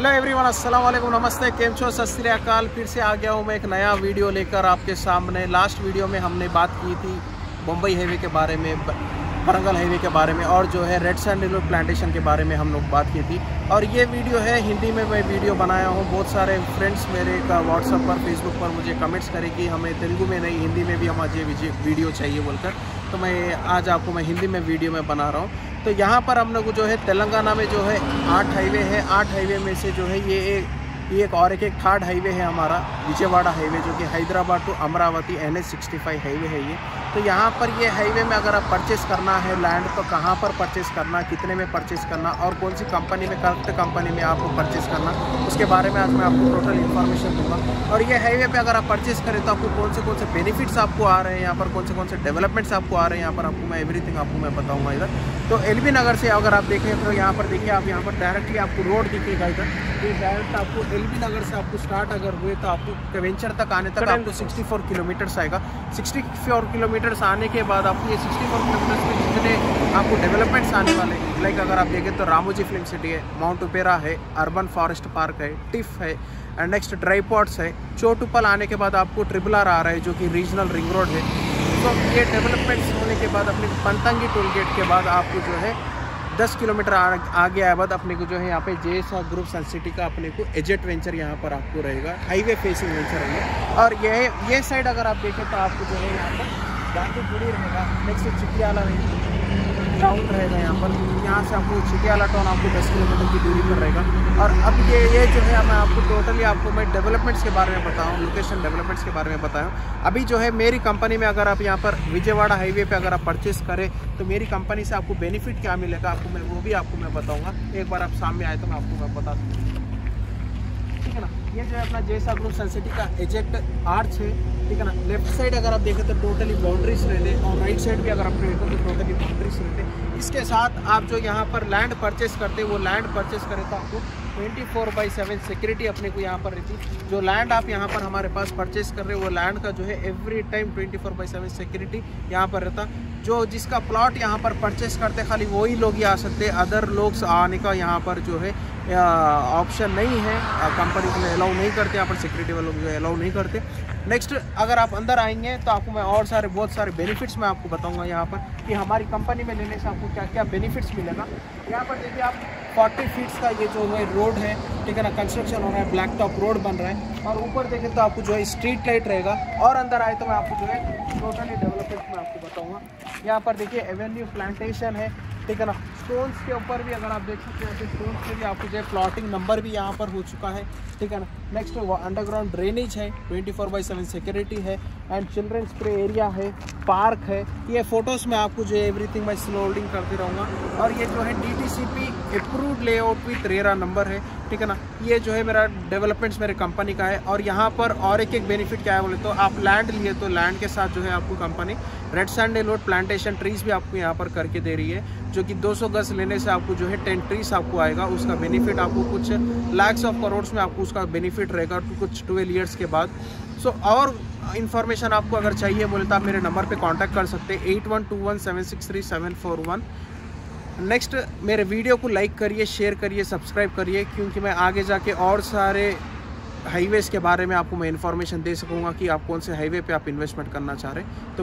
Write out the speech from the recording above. Hello everyone, अस्सलाम वालेकुम, नमस्ते, केम छो, सत श्री अकाल। फिर से आ गया हूँ मैं एक नया वीडियो लेकर आपके सामने। लास्ट वीडियो में हमने बात की थी बम्बई हाईवे के बारे में, वरंगल हाईवे के बारे में और जो है रेड सैंडलवुड प्लांटेशन के बारे में हम लोग बात की थी। और ये वीडियो है हिंदी में, मैं वीडियो बनाया हूँ। बहुत सारे फ्रेंड्स मेरे का व्हाट्सअप पर, फेसबुक पर मुझे कमेंट्स करे कि हमें तेलुगू में नहीं हिंदी में भी हमारे वीडियो चाहिए बोलकर, तो मैं आज आपको मैं हिंदी में वीडियो में बना रहा हूँ। तो यहाँ पर हम लोग जो है तेलंगाना में जो है 8 हाईवे है। 8 हाईवे में से जो है ये एक थर्ड हाईवे है हमारा विजयवाड़ा हाईवे, जो कि Hyderabad to Amravati NH-65 highway है ये। तो यहाँ पर ये हाईवे में अगर आप परचेस करना है लैंड तो कहाँ पर परचेस करना, कितने में परचेस करना और कौन सी कंपनी में, करेक्ट कंपनी में आपको परचेस करना, उसके बारे में आज मैं आपको टोटल इन्फॉर्मेशन दूँगा। और ये हाईवे पर अगर आप परचेस करें तो आपको कौन से बेनिफिट्स आपको आ रहे हैं यहाँ पर, कौन से डेवलपमेंट्स आपको आ रहे हैं यहाँ पर, आपको मैं एवरीथिंग आपको मैं बताऊँगा इधर। तो एलबी नगर से अगर आप देखें तो यहाँ पर देखिए, आप यहाँ पर डायरेक्टली आपको रोड दिखेगा इधर। ये डायरेक्ट आपको एलबी नगर से आपको स्टार्ट अगर हुए तो आपको कवेंचर तक आने तक आपको 64 किलोमीटर्स आएगा। 64 किलोमीटर्स आने के बाद आपको ये 64 किलोमीटर्स में जितने आपको डेवलपमेंट्स आने वाले हैं, लाइक अगर आप देखें तो रामोजी फिल्म सिटी है, माउंट ओपेरा है, अर्बन फॉरेस्ट पार्क है, टिफ है एंड नेक्स्ट ट्राइपॉड्स है। चोटुपल आने के बाद आपको ट्रिबुलर आ रहा है जो कि रीजनल रिंग रोड है। तो ये डेवलपमेंट्स होने के बाद अपने पंतंगी टोल गेट के बाद आपको जो है 10 किलोमीटर आगे आए बाद अपने को जो है यहाँ पे जयसागर ग्रुप सनसिटी का अपने को एजेट वेंचर यहाँ पर आपको रहेगा, हाईवे फेसिंग वेंचर है। और ये साइड अगर आप देखें तो आपको जो है यहाँ पर गांधीपुरी रहेगा, नेक्स्ट चिटियाला टाउन रहेगा यहाँ पर। यहाँ से आपको चिटियाला टाउन आपको 10 किलोमीटर की दूरी पर रहेगा। और अब ये जो है मैं आपको टोटली आपको मैं डेवलपमेंट्स के बारे में बताऊँ, लोकेशन डेवलपमेंट्स के बारे में बताऊँ। अभी जो है मेरी कंपनी में अगर आप यहाँ पर विजयवाड़ा हाईवे पे अगर आप परचेस करें तो मेरी कंपनी से आपको बेनिफिट क्या मिलेगा आपको मैं वो भी आपको मैं बताऊँगा। एक बार आप सामने आए तो मैं आपको मैं बता दूँ, ठीक है ना। ये जो है अपना जैसा ग्रुप सनसिटी का एजेक्ट आर्च है, ठीक है ना। लेफ्ट साइड अगर आप देखें तो टोटली बाउंड्रीज रहते और राइट साइड भी अगर आप देखें तो टोटली बाउंड्रीज रहते। इसके साथ आप जो यहाँ पर लैंड परचेस करते हैं वो लैंड परचेस करें तो आपको 24/7 सिक्योरिटी अपने को यहाँ पर रहती। जो लैंड आप यहाँ पर हमारे पास परचेस कर रहे हो वो लैंड का जो है एवरी टाइम 24/7 सिक्योरिटी यहाँ पर रहता। जो जिसका प्लॉट यहाँ पर परचेस करते खाली वही लोग ही आ सकते, अदर लोग आने का यहाँ पर जो है ऑप्शन नहीं है, कंपनी को अलाउ नहीं करते, यहाँ पर सिक्योरिटी वाले लोग जो है अलाउ नहीं करते। नेक्स्ट अगर आप अंदर आएंगे तो आपको मैं और सारे बहुत सारे बेनिफिट्स मैं आपको बताऊंगा यहाँ पर कि हमारी कंपनी में लेने से आपको क्या क्या बेनिफिट्स मिलेगा। यहाँ पर देखिए आप 40 फीट्स का ये जो है रोड है, ठीक है ना, कंस्ट्रक्शन हो रहा है, ब्लैक टॉप रोड बन रहा है। और ऊपर देखें तो आपको जो है स्ट्रीट लाइट रहेगा। और अंदर आए तो मैं आपको जो है टोटली डेवलपमेंट में आपको बताऊँगा। यहाँ पर देखिए एवेन्यू प्लांटेशन है, ठीक है ना। स्टोन्स के ऊपर भी अगर आप देख सकते हैं तो स्टोन्स के भी आपको जो है प्लॉटिंग नंबर भी यहाँ पर हो चुका है, ठीक है ना। नेक्स्ट अंडरग्राउंड ड्रेनेज है, 24/7 सिक्योरिटी है एंड चिल्ड्रंस प्ले एरिया है, पार्क है। ये फ़ोटोज़ में आपको जो है एवरीथिंग मैं स्लोडिंग करते रहूँगा। और ये जो है DTCP approved layout with RERA number है, ठीक है ना। ये जो है मेरा डेवलपमेंट्स मेरे कंपनी का है। और यहाँ पर और एक बेनिफिट क्या है बोले तो आप लैंड लिए तो लैंड के साथ जो है आपको company red sandalwood plantation trees भी आपको यहाँ पर करके दे रही है, जो कि 200 गज लेने से आपको जो है 10 ट्रीज़ आपको आएगा। उसका बेनिफिट आपको कुछ लाख्स ऑफ करोड़्स में आपको उसका बेनिफिट रहेगा कुछ 12 ईयर्स के बाद। सो और इन्फॉर्मेशन आपको अगर चाहिए बोले तो आप मेरे नंबर पे कांटेक्ट कर सकते हैं 8121763741। नेक्स्ट मेरे वीडियो को लाइक करिए, शेयर करिए, सब्सक्राइब करिए, क्योंकि मैं आगे जाके और सारे हाईवेज़ के बारे में आपको मैं इन्फॉर्मेशन दे सकूँगा कि आप कौन से हाईवे पे आप इन्वेस्टमेंट करना चाह रहे हैं। तो